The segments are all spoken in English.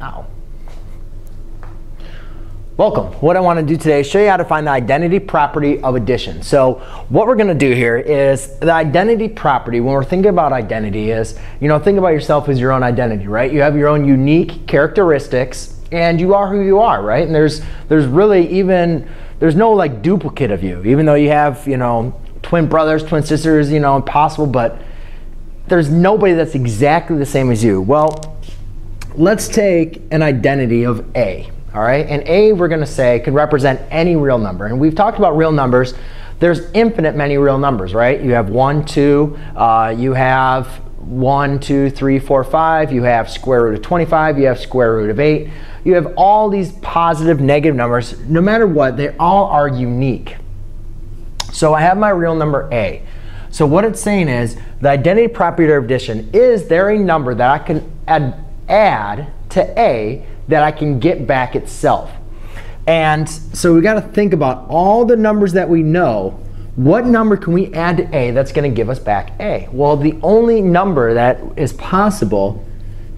Ow. Welcome. What I want to do today is show you how to find the identity property of addition. So what we're going to do here is the identity property. When we're thinking about identity is, you know, think about yourself as your own identity, right? You have your own unique characteristics and you are who you are, right? And there's no like duplicate of you, even though you have, you know, twin brothers, twin sisters, you know, impossible, but there's nobody that's exactly the same as you. Well, let's take an identity of A. All right, and A, we're going to say, could represent any real number. And we've talked about real numbers. There's infinite many real numbers, right? You have 1, 2, you have 1, 2, 3, 4, 5, you have square root of 25, you have square root of 8. You have all these positive, negative numbers. No matter what, they all are unique. So I have my real number A. So what it's saying is, the identity property of addition, is there a number that I can add to A that I can get back itself? And so we got to think about all the numbers that we know. What number can we add to A that's going to give us back A? Well, the only number that is possible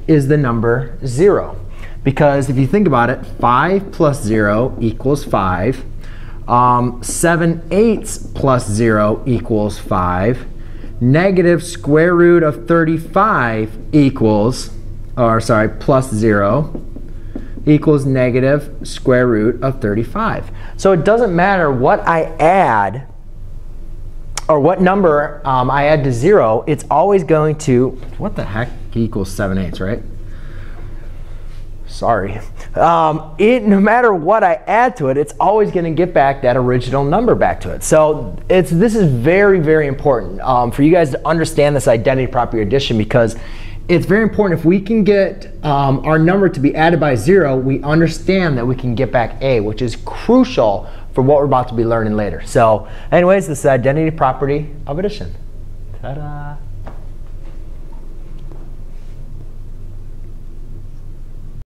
is the number 0. Because if you think about it, 5 plus 0 equals 5. 7/8 plus 0 equals 5. Negative square root of 35 equals, or sorry, plus 0. Equals negative square root of 35. So it doesn't matter what I add or what number I add to 0, it's always going to, what the heck equals 7/8, right? Sorry. No matter what I add to it, it's always going to get back that original number back to it. So this is very, very important for you guys to understand this identity property addition, because it's very important. If we can get our number to be added by 0, we understand that we can get back A, which is crucial for what we're about to be learning later. So anyways, this is the identity property of addition. Ta-da!